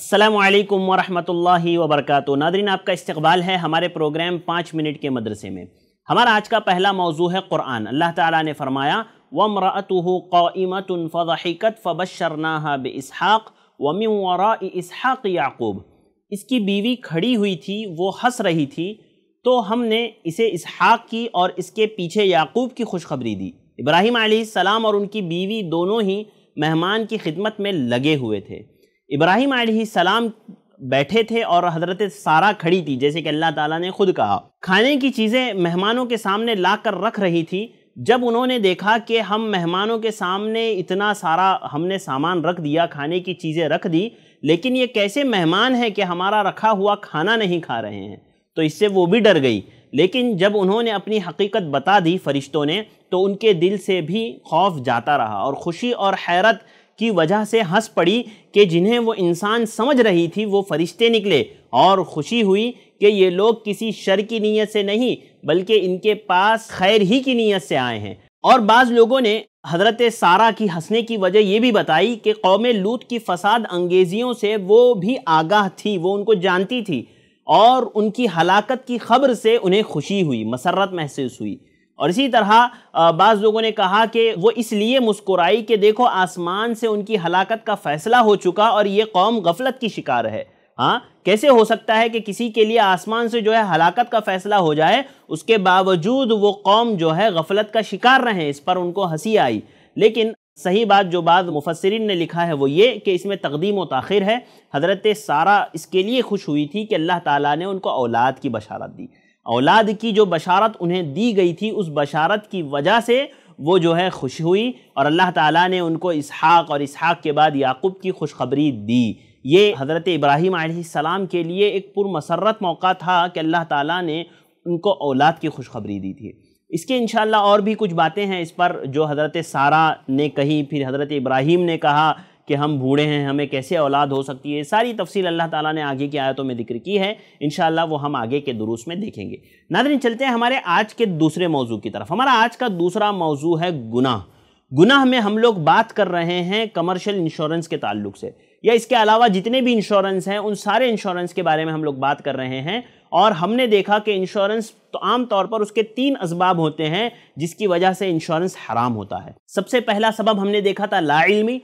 अस्सलामुअलैकुम वरहमतुल्लाहि वबरकातुहू। नादरीन, आपका इस्तकबाल है हमारे प्रोग्राम 5 मिनट के मदरसे में। हमारा आज का पहला मौजू है क़ुरान। अल्लाह ताला ने फरमाया वमरअतुहु क़ाइमतुन फ़ज़हिकत फ़बश्शरनाहा बिइसहाक़ वमिन वराइ इसहाक़ याक़ूब। इसकी बीवी खड़ी हुई थी, वो हंस रही थी, तो हमने इसे इसहाक़ की और इसके पीछे याक़ूब की खुशखबरी दी। इब्राहीम अलैहिस्सलाम और उनकी बीवी दोनों ही मेहमान की खिदमत में लगे हुए थे। इब्राहीम अलैहिस्सलाम बैठे थे और हज़रत सारा खड़ी थी, जैसे कि अल्लाह ताला ने खुद कहा। खाने की चीज़ें मेहमानों के सामने ला कर रख रही थी। जब उन्होंने देखा कि हम मेहमानों के सामने इतना सारा हमने सामान रख दिया, खाने की चीज़ें रख दी, लेकिन ये कैसे मेहमान हैं कि हमारा रखा हुआ खाना नहीं खा रहे हैं, तो इससे वो भी डर गई। लेकिन जब उन्होंने अपनी हकीकत बता दी फरिश्तों ने, तो उनके दिल से भी खौफ जाता रहा और खुशी और हैरत की वजह से हंस पड़ी कि जिन्हें वो इंसान समझ रही थी वो फरिश्ते निकले, और खुशी हुई कि ये लोग किसी शर की नीयत से नहीं बल्कि इनके पास खैर ही की नीयत से आए हैं। और बाज़ लोगों ने हज़रत सारा की हंसने की वजह ये भी बताई कि कौम लूत की फसाद अंगेज़ियों से वो भी आगाह थी, वो उनको जानती थी, और उनकी हलाकत की खबर से उन्हें खुशी हुई, मसरत महसूस हुई। और इसी तरह बाज़ लोगों ने कहा कि वो इसलिए मुस्कुराई कि देखो आसमान से उनकी हलाकत का फ़ैसला हो चुका और ये कौम गफलत की शिकार है। हाँ, कैसे हो सकता है कि किसी के लिए आसमान से जो है हलाकत का फ़ैसला हो जाए, उसके बावजूद वो कौम जो है गफलत का शिकार रहे। इस पर उनको हंसी आई। लेकिन सही बात जो बात मुफस्सिरीन ने लिखा है वो ये कि इसमें तकदीम व ताखिर है। हज़रत सारा इसके लिए खुश हुई थी कि अल्लाह ताला ने उनको औलाद की बशारत दी। औलाद की जो बशारत उन्हें दी गई थी, उस बशारत की वजह से वो जो है खुश हुई, और अल्लाह ताला ने उनको इसहाक़ और इसहाक़ के बाद याक़ूब की खुशखबरी दी। ये हज़रत इब्राहीम अलैहिस्सलाम के लिए एक पुरमसरत मौका था कि अल्लाह ताला ने उनको औलाद की खुशखबरी दी थी। इसके इंशाअल्लाह और भी कुछ बातें हैं इस पर जो हज़रत सारा ने कही। फिर हज़रत इब्राहीम ने कहा कि हम बूढ़े हैं, हमें कैसे औलाद हो सकती है। सारी तफसील अल्लाह ताला ने आगे की आयतों में ज़िक्र की है। इंशाअल्लाह वो हम आगे के दुरूस में देखेंगे। नादरीन, चलते हैं हमारे आज के दूसरे मौजू की तरफ। हमारा आज का दूसरा मौजू है गुनाह। गुनाह में हम लोग बात कर रहे हैं कमर्शियल इंश्योरेंस के ताल्लुक से, या इसके अलावा जितने भी इंश्योरेंस हैं उन सारे इंश्योरेंस के बारे में हम लोग बात कर रहे हैं। और हमने देखा कि इंश्योरेंस तो आम तौर पर उसके 3 असबाब होते हैं जिसकी वजह से इंश्योरेंस हराम होता है। सबसे पहला सबब हमने देखा था लाइल्मी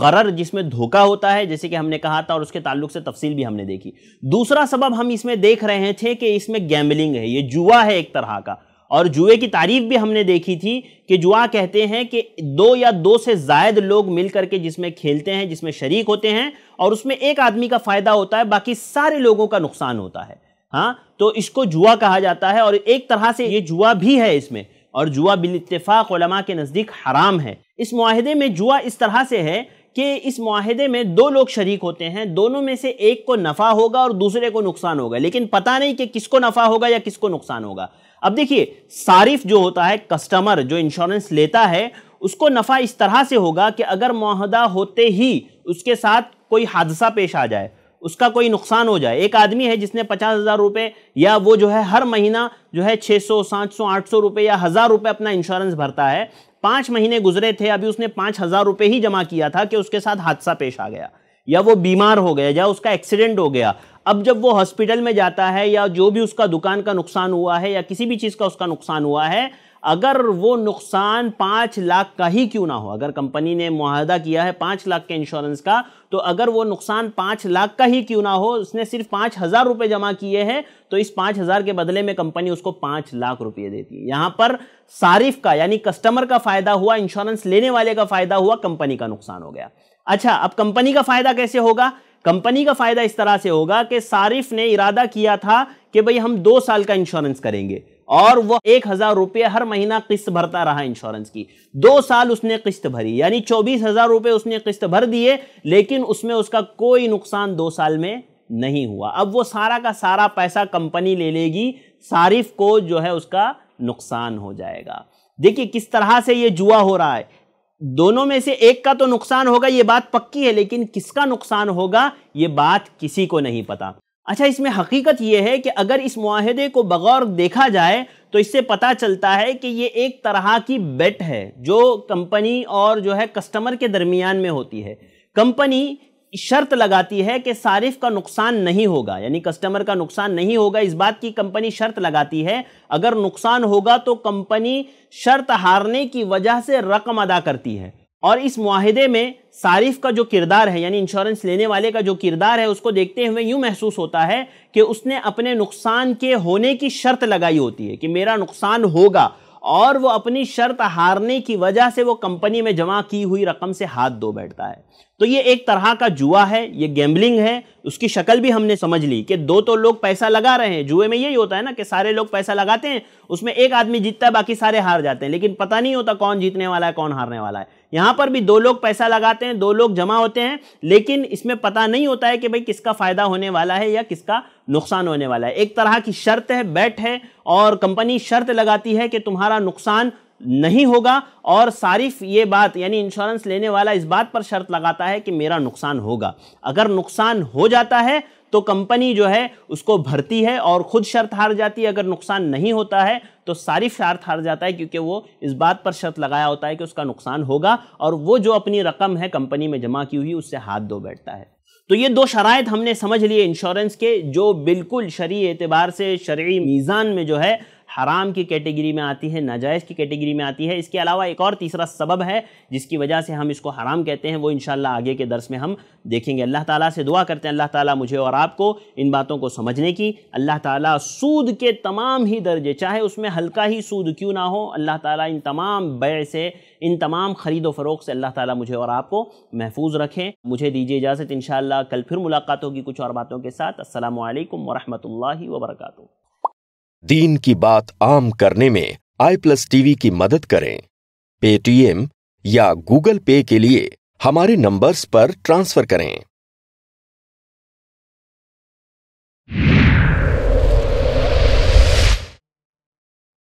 गरर, जिसमें धोखा होता है, जैसे कि हमने कहा था, और उसके ताल्लुक से तफसील भी हमने देखी। दूसरा सबब हम इसमें देख रहे थे कि इसमें गैम्बलिंग है, ये जुआ है एक तरह का। और जुए की तारीफ भी हमने देखी थी कि जुआ कहते हैं कि 2 या 2 से ज़ायद लोग मिल करके जिसमें खेलते हैं, जिसमें शरीक होते हैं, और उसमें एक आदमी का फ़ायदा होता है, बाकी सारे लोगों का नुकसान होता है। हाँ, तो इसको जुआ कहा जाता है और एक तरह से ये जुआ भी है इसमें। और जुआ बिलित्तिफाक़ उलमा के नज़दीक हराम है। इस मुआहदे में जुआ इस तरह से है कि इस मुआहदे में 2 लोग शरीक होते हैं, दोनों में से एक को नफ़ा होगा और दूसरे को नुकसान होगा, लेकिन पता नहीं कि किसको नफ़ा होगा या किसको नुकसान होगा। अब देखिए, सारिफ जो होता है, कस्टमर जो इंश्योरेंस लेता है, उसको नफ़ा इस तरह से होगा कि अगर मुआहदा होते ही उसके साथ कोई हादसा पेश आ जाए, उसका कोई नुकसान हो जाए। एक आदमी है जिसने 50,000 रुपये, या वो जो है हर महीना जो है 600, 700, 800 रुपये या 1000 रुपये अपना इंश्योरेंस भरता है। 5 महीने गुजरे थे, अभी उसने 5000 रुपये ही जमा किया था कि उसके साथ हादसा पेश आ गया, या वो बीमार हो गया, या उसका एक्सीडेंट हो गया। अब जब वो हॉस्पिटल में जाता है, या जो भी उसका दुकान का नुकसान हुआ है, या किसी भी चीज़ का उसका नुकसान हुआ है, अगर वो नुकसान 5 लाख का ही क्यों ना हो, अगर कंपनी ने मुआहदा किया है 5 लाख के इंश्योरेंस का, तो अगर वो नुकसान 5 लाख का ही क्यों ना हो, उसने सिर्फ 5000 रुपये जमा किए हैं, तो इस 5000 के बदले में कंपनी उसको 5 लाख रुपये देती है। यहाँ पर सारिफ का यानी कस्टमर का फ़ायदा हुआ, इंश्योरेंस लेने वाले का फ़ायदा हुआ, कंपनी का नुकसान हो गया। अच्छा, अब कंपनी का फ़ायदा कैसे होगा? कंपनी का फ़ायदा इस तरह से होगा कि सारिफ ने इरादा किया था कि भाई हम 2 साल का इंश्योरेंस करेंगे, और वो 1000 रुपये हर महीना किस्त भरता रहा इंश्योरेंस की। 2 साल उसने किस्त भरी, यानी 24000 रुपये उसने किस्त भर दिए, लेकिन उसमें उसका कोई नुकसान 2 साल में नहीं हुआ। अब वो सारा का सारा पैसा कंपनी ले लेगी, सारिफ को जो है उसका नुकसान हो जाएगा। देखिए किस तरह से ये जुआ हो रहा है। दोनों में से एक का तो नुकसान होगा, ये बात पक्की है, लेकिन किसका नुकसान होगा ये बात किसी को नहीं पता। अच्छा, इसमें हकीकत ये है कि अगर इस मुआहदे को बगौर देखा जाए तो इससे पता चलता है कि ये एक तरह की बेट है जो कंपनी और जो है कस्टमर के दरमियान में होती है। कंपनी शर्त लगाती है कि सारिफ का नुकसान नहीं होगा, यानी कस्टमर का नुकसान नहीं होगा, इस बात की कंपनी शर्त लगाती है। अगर नुकसान होगा तो कंपनी शर्त हारने की वजह से रकम अदा करती है। और इस मुआहदे में सारिफ का जो किरदार है, यानी इंश्योरेंस लेने वाले का जो किरदार है, उसको देखते हुए यूँ महसूस होता है कि उसने अपने नुकसान के होने की शर्त लगाई होती है कि मेरा नुकसान होगा, और वो अपनी शर्त हारने की वजह से वो कंपनी में जमा की हुई रकम से हाथ धो बैठता है। तो ये एक तरह का जुआ है, ये गैम्बलिंग है। उसकी शक्ल भी हमने समझ ली कि दो तो लोग पैसा लगा रहे हैं। जुए में यही होता है ना कि सारे लोग पैसा लगाते हैं, उसमें एक आदमी जीतता है, बाकी सारे हार जाते हैं, लेकिन पता नहीं होता कौन जीतने वाला है कौन हारने वाला है। यहाँ पर भी दो लोग पैसा लगाते हैं, दो लोग जमा होते हैं, लेकिन इसमें पता नहीं होता है कि भाई किसका फ़ायदा होने वाला है या किसका नुकसान होने वाला है। एक तरह की शर्त है, बैट है, और कंपनी शर्त लगाती है कि तुम्हारा नुकसान नहीं होगा, और सारिफ ये बात, यानी इंश्योरेंस लेने वाला, इस बात पर शर्त लगाता है कि मेरा नुकसान होगा। अगर नुकसान हो जाता है तो कंपनी जो है उसको भरती है और खुद शर्त हार जाती है। अगर नुकसान नहीं होता है तो सारिफ शर्त हार जाता है, क्योंकि वो इस बात पर शर्त लगाया होता है कि उसका नुकसान होगा, और वो जो अपनी रकम है कंपनी में जमा की हुई उससे हाथ धो बैठता है। तो ये दो शराइत हमने समझ लिए इंश्योरेंस के, जो बिल्कुल शरई एतबार से, शरई मीज़ान में जो है हराम की कैटेगरी में आती है, नाजायज़ की कैटेगरी में आती है। इसके अलावा एक और तीसरा सबब है जिसकी वजह से हम इसको हराम कहते हैं, वो इंशाअल्लाह आगे के दर्स में हम देखेंगे। अल्लाह ताला से दुआ करते हैं अल्लाह ताला मुझे और आपको इन बातों को समझने की, अल्लाह ताला सूद के तमाम ही दर्जे, चाहे उसमें हल्का ही सूद क्यों ना हो, अल्लाह ताला इन तमाम बय से, इन तमाम ख़रीद व फ़रोख से अल्लाह ताला मुझे और आपको महफूज रखें। मुझे दीजिए इजाज़त, इंशाअल्लाह कल फिर मुलाकात होगी कुछ और बातों के साथ। अस्सलामु अलैकुम वरहमतुल्लाहि वबरकातुहू। दीन की बात आम करने में iPlus TV की मदद करें। पेटीएम या गूगल पे के लिए हमारे नंबर्स पर ट्रांसफ़र करें।